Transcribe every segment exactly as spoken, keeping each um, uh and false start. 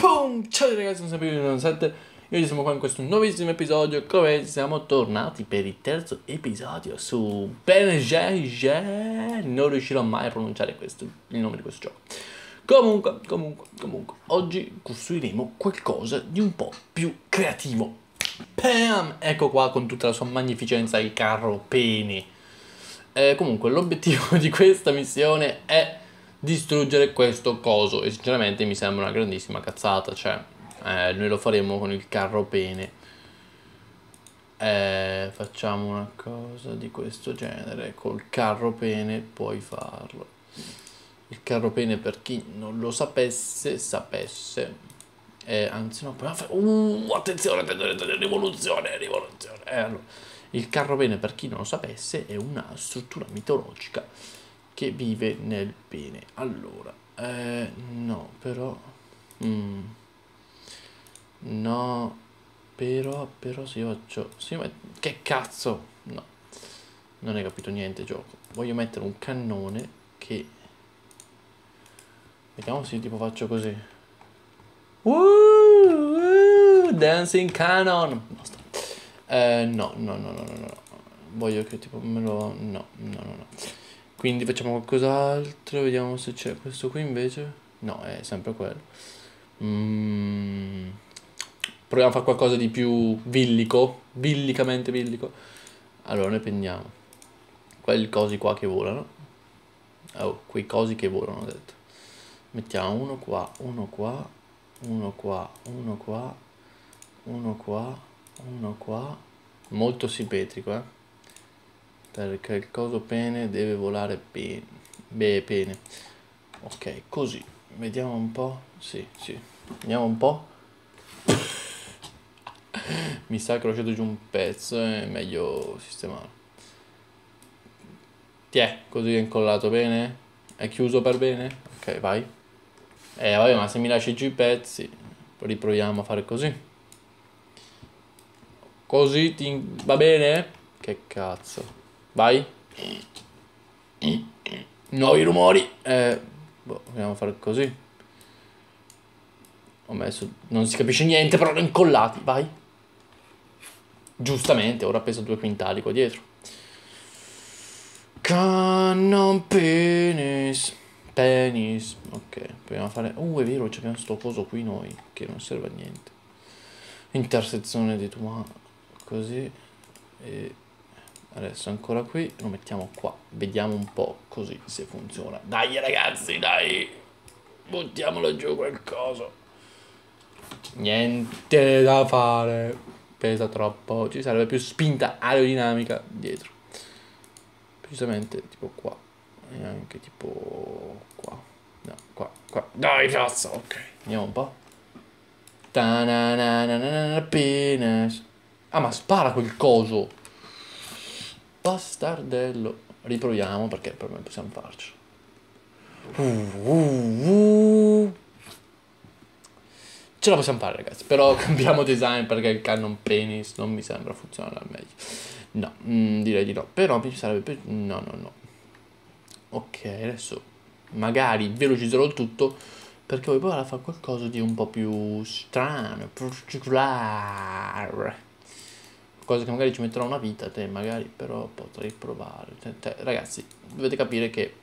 Pum! Ciao ragazzi, sono sempre Sette e oggi siamo qua in questo nuovissimo episodio. Come siamo tornati per il terzo episodio su BenJJ. Non riuscirò mai a pronunciare questo, il nome di questo gioco. Comunque, comunque, comunque oggi costruiremo qualcosa di un po' più creativo. Pam! Ecco qua con tutta la sua magnificenza il carro pene. Eh, comunque l'obiettivo di questa missione è distruggere questo coso, e sinceramente mi sembra una grandissima cazzata. Cioè eh, noi lo faremo con il carro pene. eh, Facciamo una cosa di questo genere. Col carro pene puoi farlo. Il carro pene, per chi non lo sapesse Sapesse eh, Anzi no però, uh, attenzione, attenzione, rivoluzione, rivoluzione. Eh, allora, il carro pene, per chi non lo sapesse, è una struttura mitologica che vive nel pene. Allora eh, no però mm, no però però se io faccio se io metto, che cazzo, no, non hai capito niente gioco. Voglio mettere un cannone che vediamo se tipo faccio così. uh, uh, Dancing cannon. Basta. Eh, no no no no no no voglio che tipo me lo no no no no quindi facciamo qualcos'altro, vediamo se c'è questo qui invece. No, è sempre quello. Mm. Proviamo a fare qualcosa di più villico, villicamente villico. Allora, noi prendiamo quei cosi qua che volano. Oh, quei cosi che volano, ho detto. Mettiamo uno qua, uno qua, uno qua, uno qua, uno qua, uno qua. Molto simmetrico, eh. Perché il coso pene deve volare pene. Beh, pene. Ok, così. Vediamo un po'. Sì, sì. Vediamo un po'. Mi sa che ho lasciato giù un pezzo. È meglio sistemare. Tiè, così è incollato bene. È chiuso per bene. Ok, vai. Eh, vabbè, ma se mi lasci giù i pezzi, riproviamo a fare così. Così ti... va bene? Che cazzo. Vai. Nuovi rumori. Eh, boh, vogliamo fare così. Ho messo... non si capisce niente, però incollati. Vai. Giustamente, ora pesa due quintali qua dietro. Cannon penis. Penis. Ok, vogliamo fare... oh, è vero, abbiamo sto coso qui noi, che non serve a niente. Intersezione di tua... così. E... adesso ancora qui, lo mettiamo qua. Vediamo un po' così se funziona. Dai ragazzi, dai. Buttiamolo giù quel coso. Niente da fare. Pesa troppo. Ci serve più spinta aerodinamica dietro. Precisamente tipo qua. E anche tipo qua. No, qua, qua. Dai cazzo, ok. Andiamo un po'. Ta-na-na-na-na-na-na penis. Ah, ma spara quel coso. Bastardello. Riproviamo perché per me possiamo farci. Uh, uh, uh. Ce la possiamo fare ragazzi. Però cambiamo design perché il cannon penis non mi sembra funzionare al meglio. No, mh, direi di no. Però mi sarebbe più... no, no, no. Ok, adesso magari velocizzerò il tutto perché voglio provare a fare qualcosa di un po' più strano, particolare. Cosa che magari ci metterà una vita, te magari, però potrei provare. Te, te, ragazzi, dovete capire che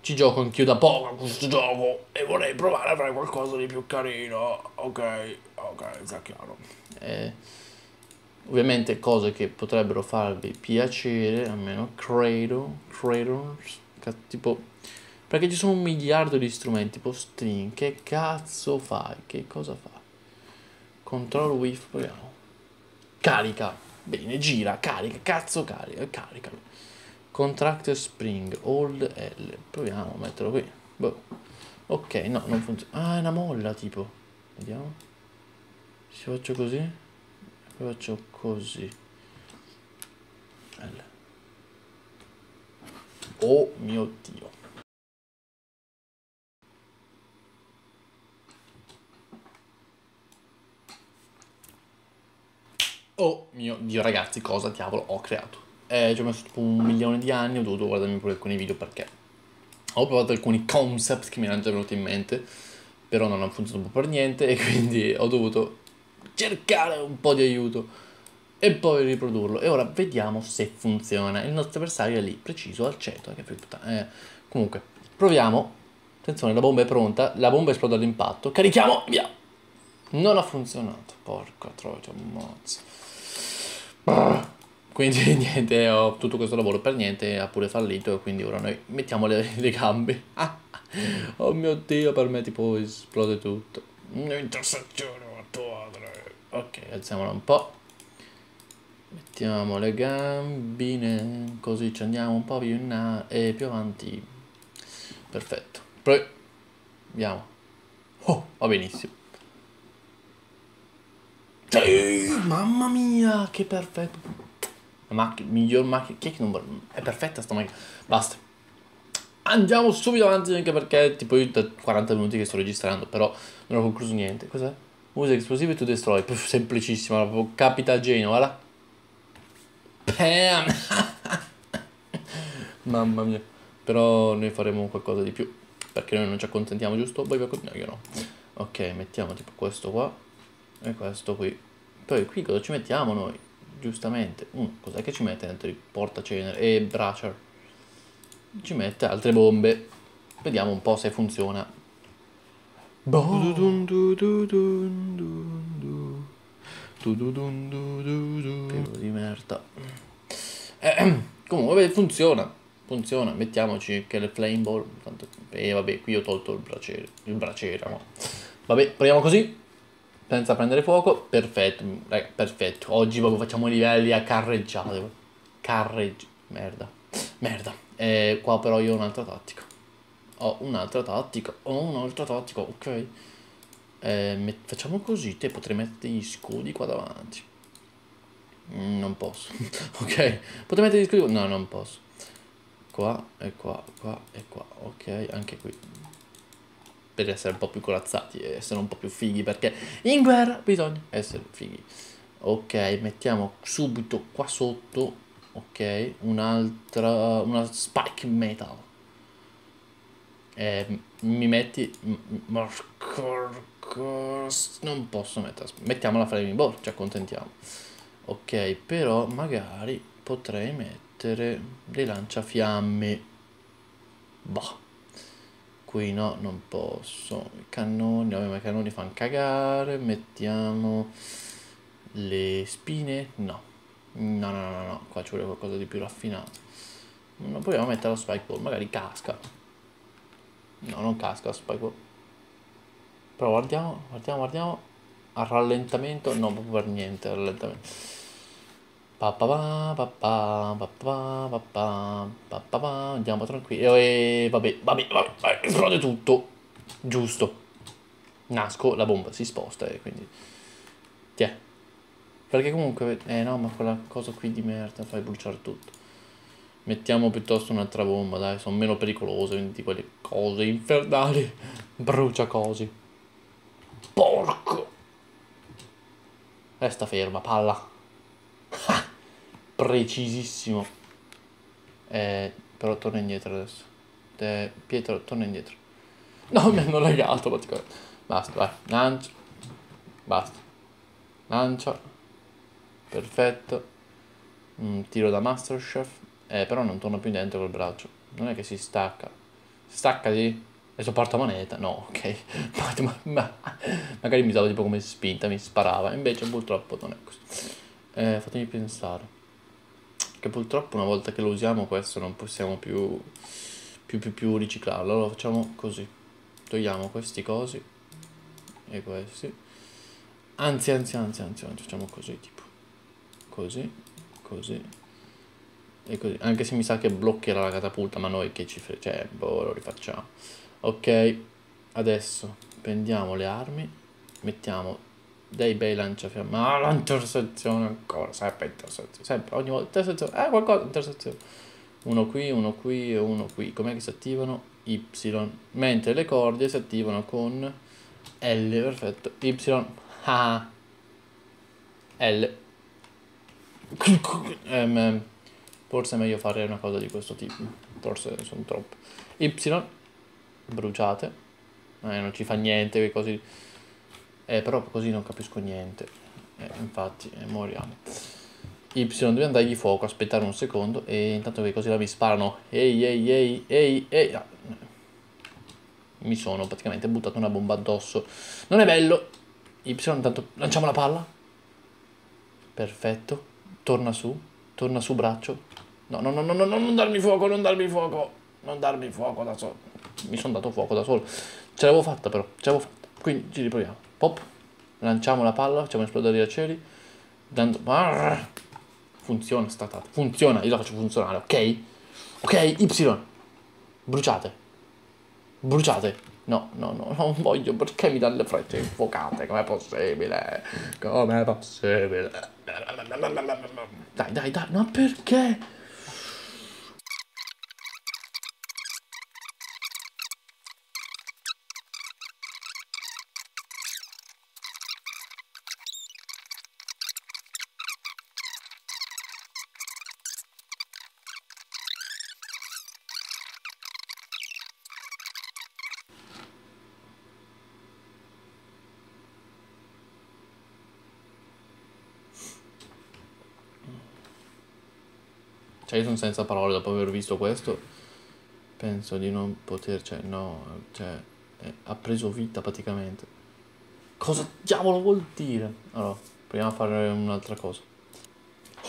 ci gioco anch'io da poco a questo gioco e vorrei provare a fare qualcosa di più carino. Ok, ok, sta chiaro. Eh, ovviamente cose che potrebbero farvi piacere, almeno credo, credo, tipo... perché ci sono un miliardo di strumenti, tipo string, che cazzo fai? Che cosa fa? Control with, proviamo. Carica, bene, gira, carica, cazzo carica, caricalo. Contract spring, hold L. Proviamo a metterlo qui. Boh. Ok, no, non funziona. Ah, è una molla tipo. Vediamo. Se faccio così. Poi faccio così. L. Oh mio Dio. Oh mio Dio ragazzi, cosa diavolo ho creato? Eh, ci ho messo tipo un milione di anni, ho dovuto guardarmi pure alcuni video perché ho provato alcuni concept che mi erano già venuti in mente. però non ha funzionato per niente e quindi ho dovuto cercare un po' di aiuto e poi riprodurlo. E ora vediamo se funziona. Il nostro avversario è lì, preciso al ceto, che puttana. Eh, comunque, proviamo. Attenzione, la bomba è pronta, la bomba esplode all'impatto. Carichiamo, via! Non ha funzionato, porca troia, ammazza. Ah. Quindi niente, ho tutto questo lavoro per niente, ha pure fallito, e quindi ora noi mettiamo le, le gambe. Ah. Oh mio Dio, per me tipo esplode tutto. Intersezione, ok, alziamola un po'. Mettiamo le gambine, così ci andiamo un po' più in là e più avanti. Perfetto. Poi andiamo. Oh, va benissimo. Sì, mamma mia, che perfetto. La macchina, miglior macchina. Chi è che non... È perfetta sta macchina. Basta. Andiamo subito avanti, anche perché tipo io da quaranta minuti che sto registrando, però non ho concluso niente. Cos'è? Usa esplosive to destroy. Puff, semplicissima. Capita a Genova, là. Pam. Mamma mia. Però noi faremo qualcosa di più, perché noi non ci accontentiamo, giusto? Voi vi accontentiamo, io no. Ok, mettiamo tipo questo qua e questo qui. Poi qui cosa ci mettiamo noi? Giustamente uh, cos'è che ci mette dentro il portacenere? E braccia. Ci mette altre bombe. Vediamo un po' se funziona. Boh. Pelo di merda. Eh, comunque funziona. Funziona. Mettiamoci che le flame ball. E eh, vabbè, qui ho tolto il braciere. Il braciere, no. Vabbè, proviamo così. Senza prendere fuoco. Perfetto, raga, perfetto. Oggi proprio facciamo livelli a carreggiate. Carreggi. Merda. Merda. Eh, qua però io ho un'altra tattica. Ho un'altra tattica. Ho un'altra tattica, ok. Eh, facciamo così, te potrei mettere gli scudi qua davanti. Mm, non posso. Ok, potrei mettere gli scudi. No, non posso. Qua e qua, qua e qua. Ok, anche qui. Per essere un po' più corazzati e essere un po' più fighi, perché in guerra bisogna essere fighi. Ok, mettiamo subito qua sotto. Ok, un'altra, una spike metal. Eh, mi metti... Non posso metterla. Mettiamo la flaming ball, ci accontentiamo. Ok, però magari potrei mettere le lanciafiamme. Boh. Qui no, non posso. I cannoni, vabbè, ma i cannoni fanno cagare. Mettiamo le spine. No. No, no, no, no. Qua ci vuole qualcosa di più raffinato. Ma proviamo a mettere la spike ball, magari casca. No, non casca la spike ball. Però guardiamo, guardiamo, guardiamo. Al rallentamento, no, proprio per niente. Al rallentamento. Andiamo tranquilli. E vabbè, vabbè, vabbè, esplode tutto. Giusto. Nasco, la bomba si sposta e quindi... Tiè. Perché comunque... Eh no, ma quella cosa qui di merda fai bruciare tutto. Mettiamo piuttosto un'altra bomba, dai, sono meno pericolose, quindi quelle cose infernali. Brucia cose. Porco! Resta ferma, palla. Ah, precisissimo. Eh, però torna indietro adesso. Eh, Pietro, torna indietro. No, mi hanno legato praticamente. Basta, vai. Lancia. Basta. Lancia. Perfetto. Un tiro da Masterchef. Eh, però non torna più dentro col braccio. Non è che si stacca. Staccati. E so porta moneta, no, ok. ma, ma, ma, magari mi dava tipo come spinta, mi sparava. Invece purtroppo non è così. Eh, fatemi pensare. Che purtroppo una volta che lo usiamo questo non possiamo più più più, più riciclarlo. Allora facciamo così. Togliamo questi cosi e questi. Anzi, anzi, anzi, anzi, anzi, facciamo così tipo. Così, così. E così. Anche se mi sa che bloccherà la catapulta, ma noi che ci fre... Cioè, boh, lo rifacciamo. Ok, adesso prendiamo le armi, mettiamo dei bei lanciafiamme. Ah, la intersezione ancora, sempre intersezione, sempre, ogni volta intersezione, eh qualcosa, intersezione. Uno qui, uno qui e uno qui. Com'è che si attivano? Y, mentre le corde si attivano con L, perfetto, Y, ah, L. Um, forse è meglio fare una cosa di questo tipo, forse sono troppo. Y. Bruciate, eh, non ci fa niente, che così. Eh, però così non capisco niente, eh, infatti eh, moriamo. Y dobbiamo dargli fuoco, aspettare un secondo e intanto che così la mi sparano. Ehi ehi ehi ehi ehi, ah, mi sono praticamente buttato una bomba addosso, non è bello. Y intanto lanciamo la palla, perfetto, torna su, torna su braccio. No no no no no, non darmi fuoco, non darmi fuoco, non darmi fuoco da solo. Mi sono dato fuoco da solo, ce l'avevo fatta però, ce l'avevo fatta, quindi ci riproviamo. Pop, lanciamo la palla, facciamo esplodere gli aceri. Dando... Funziona, statata. Funziona, io la faccio funzionare, ok? Ok, Y. Bruciate. Bruciate. No, no, no, non voglio. Perché mi danno le frecce infuocate? Com'è possibile? Com'è possibile? Dai, dai, dai. Ma perché? Cioè, io sono senza parole dopo aver visto questo. Penso di non poter, cioè, no, cioè, eh, ha preso vita praticamente. Cosa diavolo vuol dire? Allora, proviamo a fare un'altra cosa.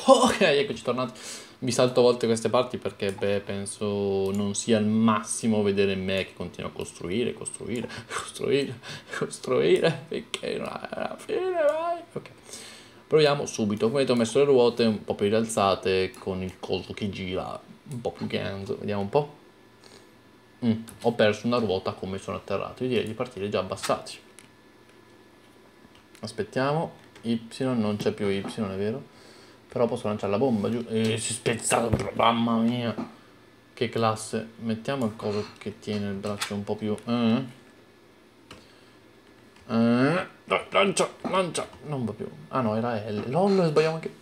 Ok, eccoci tornati. Mi salto a volte queste parti perché, beh, penso non sia il massimo vedere me che continua a costruire, costruire, costruire, costruire, finché non è la fine, vai. Ok. Proviamo subito. Come ho messo le ruote un po' più rialzate con il coso che gira un po' più grande. Vediamo un po'. Mm, ho perso una ruota come sono atterrato. Io direi di partire già abbassati. Aspettiamo. Y, non c'è più Y, è vero? Però posso lanciare la bomba giù. Eh, si è spezzato, mamma mia. Che classe. Mettiamo il coso che tiene il braccio un po' più... Eh. Eh. No, lancia, lancia, non va più. Ah no, era L. LOL, sbagliamo anche.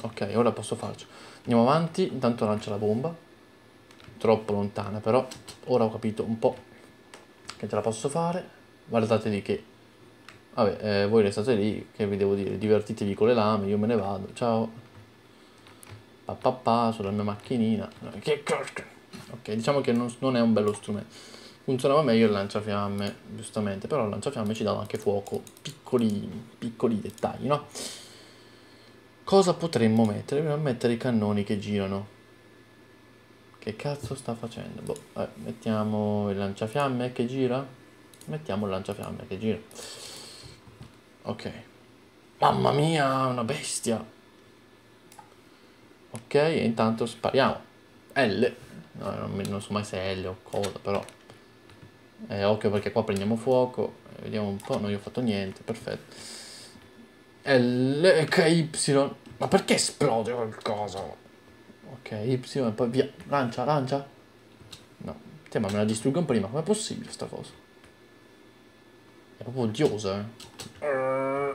Ok, ora posso farci. Andiamo avanti, intanto lancia la bomba. Troppo lontana però. Ora ho capito un po' che ce la posso fare. Guardate lì che... Vabbè, eh, voi restate lì, che vi devo dire. Divertitevi con le lame, io me ne vado. Ciao. Papà, sulla mia macchinina. Che cacca. Ok, diciamo che non, non è un bello strumento. Funzionava meglio il lanciafiamme, giustamente, però il lanciafiamme ci dava anche fuoco, piccoli, piccoli dettagli, no? Cosa potremmo mettere? Dobbiamo mettere i cannoni che girano. Che cazzo sta facendo? Boh, vabbè, mettiamo il lanciafiamme che gira? Mettiamo il lanciafiamme che gira. Ok. Mamma mia, una bestia! Ok, e intanto spariamo. L. No, non, mi, non so mai se è L o cosa, però... Eh, occhio perché qua prendiamo fuoco. Vediamo un po'. Non gli ho fatto niente. Perfetto. L, K, Y. Ma perché esplode qualcosa? Ok, Y. Poi via. Lancia, lancia. No. Te, ma me la distruggono prima. Com'è possibile sta cosa? È proprio odiosa, eh.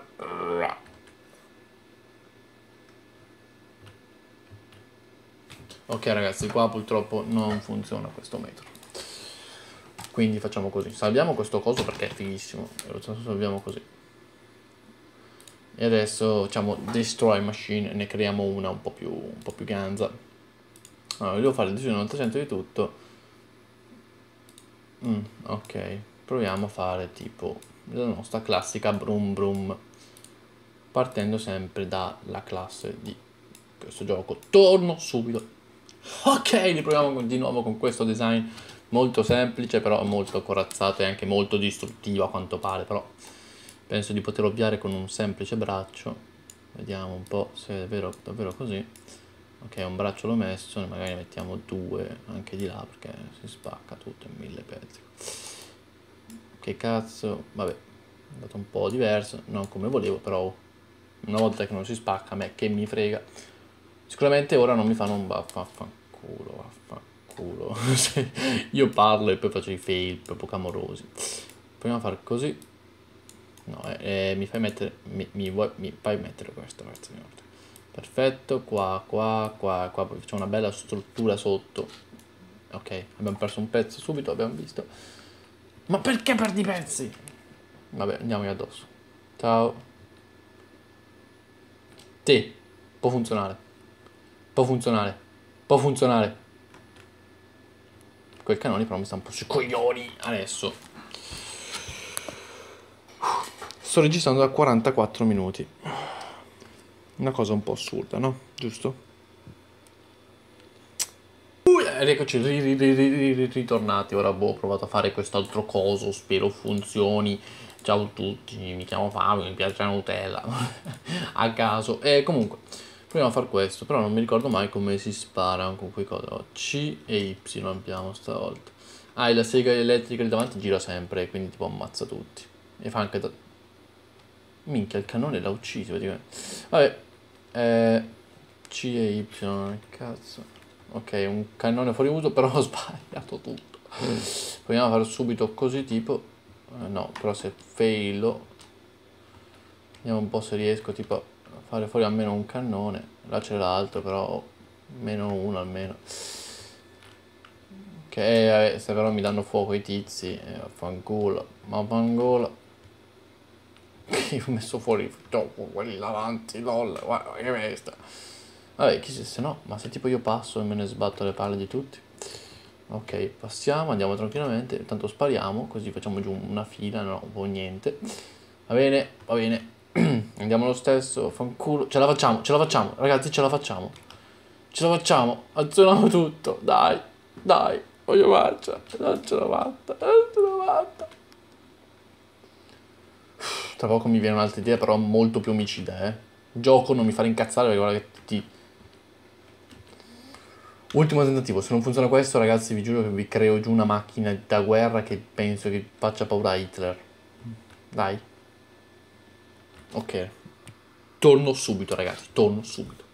Ok ragazzi, qua purtroppo non funziona questo metodo. Quindi facciamo così, salviamo questo coso perché è fighissimo, lo salviamo così. E adesso facciamo Destroy Machine, ne creiamo una un po' più, un po' più ganza. Allora, devo fare il duecento novanta di tutto. Mm, ok, proviamo a fare tipo la nostra classica Brum Brum. Partendo sempre dalla classe di questo gioco. Torno subito. Ok, riproviamo di nuovo con questo design. Molto semplice, però molto corazzato e anche molto distruttivo a quanto pare, però penso di poter ovviare con un semplice braccio. Vediamo un po' se è vero, davvero così. Ok, un braccio l'ho messo, magari ne mettiamo due anche di là perché si spacca tutto in mille pezzi. Che cazzo, vabbè, è andato un po' diverso, non come volevo, però una volta che non si spacca a me che mi frega. Sicuramente ora non mi fanno un baff, vaffanculo, vaffanculo. Io parlo e poi faccio i fail proprio clamorosi. Proviamo a fare così. No, eh, eh, mi fai mettere mi, mi, vuoi, mi fai mettere questo, ragazzi. Perfetto, qua, qua, qua, qua. Poi facciamo una bella struttura sotto. Ok, abbiamo perso un pezzo subito, abbiamo visto. Ma perché perdi i pezzi? Vabbè, andiamogli addosso. Ciao. Te. Può funzionare. Può funzionare. Può funzionare. Quei canoni però mi stanno un po' sui coglioni adesso. Sto registrando da quarantaquattro minuti. Una cosa un po' assurda, no? Giusto? Eccoci, ritornati. Ora boh, ho provato a fare quest'altro coso, spero funzioni. Ciao a tutti, mi chiamo Fabio, mi piace la Nutella. A caso. E comunque, proviamo a fare questo, però non mi ricordo mai come si spara con quei cose. C e Y abbiamo stavolta. Ah, e la sega elettrica lì davanti gira sempre, quindi tipo ammazza tutti. E fa anche da... Minchia, il cannone l'ha ucciso praticamente. Vabbè, eh, C e Y, cazzo. Ok, un cannone fuori uso, però ho sbagliato tutto. Proviamo a fare subito così tipo... Eh, no, però se failo... Vediamo un po' se riesco tipo a fare fuori almeno un cannone. Là c'è l'altro, però... Meno uno almeno. Ok, eh, se però mi danno fuoco i tizi... Eh, fanculo, ma fanculo. Io ho messo fuori dopo quelli davanti, lol, guarda che bestia. Vabbè, chissà se no, ma se tipo io passo e me ne sbatto le palle di tutti. Ok, passiamo, andiamo tranquillamente, tanto spariamo, così facciamo giù una fila, no, un po' niente. Va bene, va bene, andiamo lo stesso, fanculo, ce la facciamo, ce la facciamo, ragazzi, ce la facciamo. Ce la facciamo, azioniamo tutto, dai, dai, voglio marcia, non ce l'ho fatta, non ce l'ho fatta. Tra poco mi viene un'altra idea, però molto più omicida, eh. Gioco, non mi fare incazzare, perché guarda che ti... Ultimo tentativo, se non funziona questo ragazzi vi giuro che vi creo giù una macchina da guerra che penso che faccia paura a Hitler. Dai. Ok. Torno subito ragazzi, torno subito.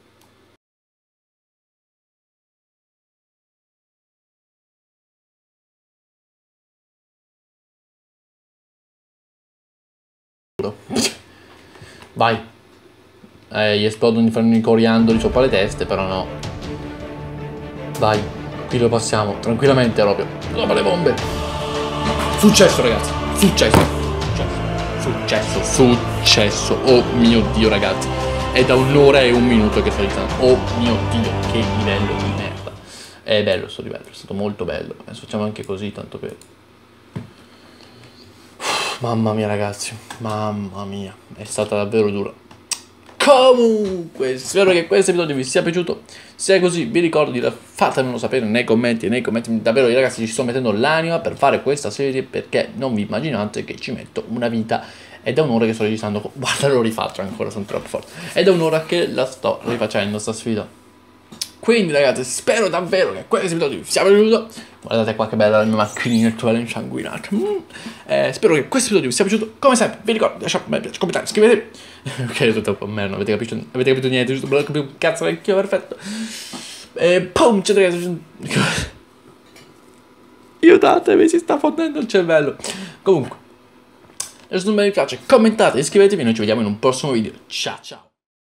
Vai. Eh, gli esplodono, gli fanno i coriandoli sopra le teste, però no. Vai, qui lo passiamo tranquillamente proprio. Dopo le bombe. Successo ragazzi, successo. Successo, successo, successo. Oh mio Dio ragazzi. È da un'ora e un minuto che sto iniziando. Oh mio Dio, che livello di merda. È bello sto livello, è stato molto bello. Adesso facciamo anche così, tanto per... Mamma mia ragazzi, mamma mia. È stata davvero dura. Comunque, spero che questo episodio vi sia piaciuto. Se è così, vi ricordo di fatemelo sapere nei commenti. Nei commenti, davvero, ragazzi, ci sto mettendo l'anima per fare questa serie, perché non vi immaginate che ci metto una vita. È da un'ora che sto registrando. Guarda, l'ho rifatto ancora, sono troppo forte. È da un'ora che la sto rifacendo, sta sfida. Quindi, ragazzi, spero davvero che questo episodio vi sia piaciuto. Guardate qua che bella la mia macchinina virtuale insanguinata. Mm. Eh, spero che questo episodio vi sia piaciuto. Come sempre, vi ricordo, lasciate un bel piace, commentare, iscrivetevi. Ok, è tutto un po' merda, non avete capito, avete capito niente, giusto? Non ho capito un cazzo, vecchio, perfetto. E pum, c'è ragazzi. Aiutatemi, si sta fondendo il cervello. Comunque, lasciate un bel mi piace, commentate, iscrivetevi. Noi ci vediamo in un prossimo video. Ciao, ciao.